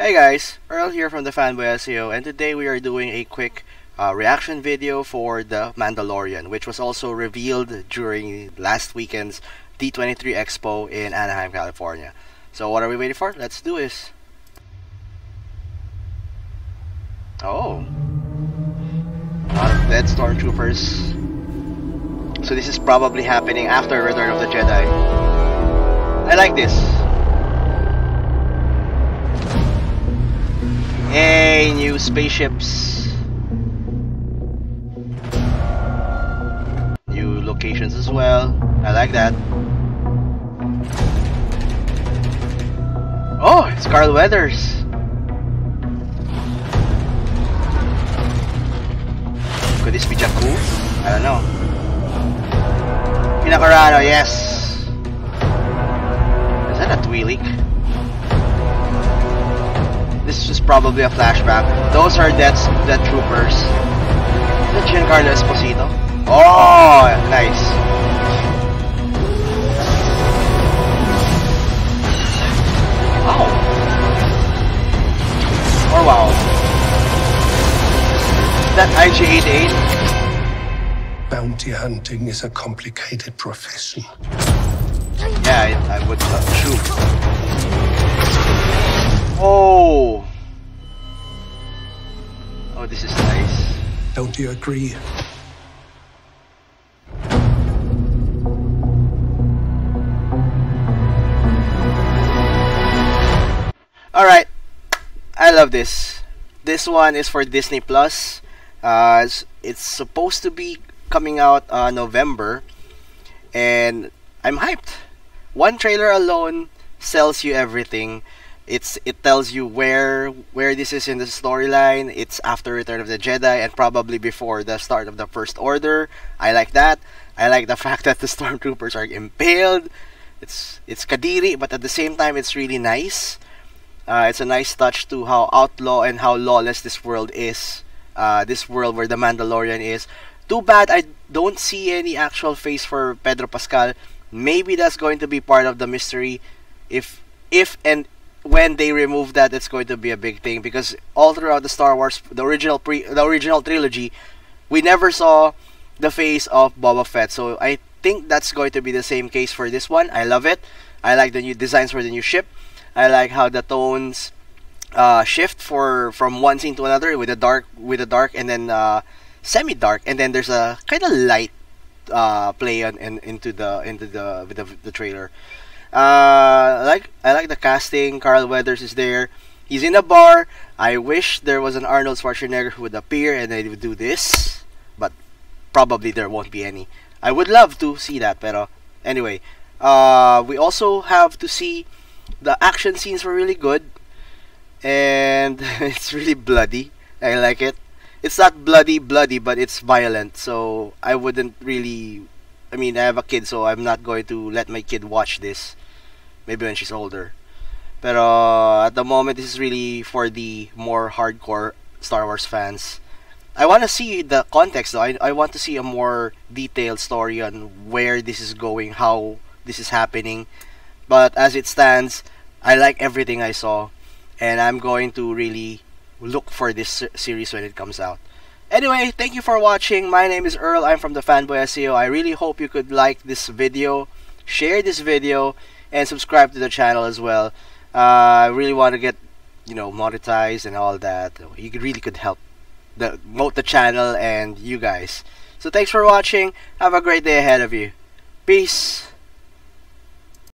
Hey guys, Earl here from the Fanboy SEO, and today we are doing a quick reaction video for The Mandalorian, which was also revealed during last weekend's D23 Expo in Anaheim, California. So what are we waiting for? Let's do this. Oh, a lot of dead stormtroopers. So this is probably happening after Return of the Jedi. I like this. Hey, new spaceships. New locations as well. I like that. Oh, it's Carl Weathers. Could this be Jakku? I don't know. Gina Carano, yes. Is that a Twi'lek? This is probably a flashback. Those are death troopers. Is that Giancarlo Esposito? Oh, nice. Wow. Or wow. Is that IG 88? Bounty hunting is a complicated profession. Yeah, I would shoot. Oh! Oh, this is nice. Don't you agree? Alright. I love this. This one is for Disney+. It's supposed to be coming out November. And I'm hyped. One trailer alone sells you everything. It tells you where this is in the storyline. It's after Return of the Jedi and probably before the start of the First Order. I like that. I like the fact that the stormtroopers are impaled. It's Kadiri, but at the same time, it's really nice. It's a nice touch to how outlaw and how lawless this world is. This world where the Mandalorian is. Too bad I don't see any actual face for Pedro Pascal. Maybe that's going to be part of the mystery. If and when they remove that, it's going to be a big thing, because all throughout the Star Wars, the original trilogy, we never saw the face of Boba Fett. So I think that's going to be the same case for this one. I love it. I like the new designs for the new ship. I like how the tones shift from one scene to another, with the dark and then semi-dark, and then there's a kind of light play on into the trailer. I like the casting. Carl Weathers is there. He's in a bar. I wish there was an Arnold Schwarzenegger who would appear and they would do this, but probably there won't be any. I would love to see that, pero anyway, we also have to see the action scenes were really good, and it's really bloody. I like it. It's not bloody, but it's violent. So I wouldn't really. I mean, I have a kid, so I'm not going to let my kid watch this. Maybe when she's older. Pero at the moment, this is really for the more hardcore Star Wars fans. I want to see the context, though. I want to see a more detailed story on where this is going, how this is happening. But as it stands, I like everything I saw. And I'm going to really look for this series when it comes out. Anyway, thank you for watching. My name is Earl. I'm from the Fanboy SEO. I really hope you could like this video, share this video, and subscribe to the channel as well. I really want to get, you know, monetized and all that. You really could help both the channel and you guys. So thanks for watching. Have a great day ahead of you. Peace.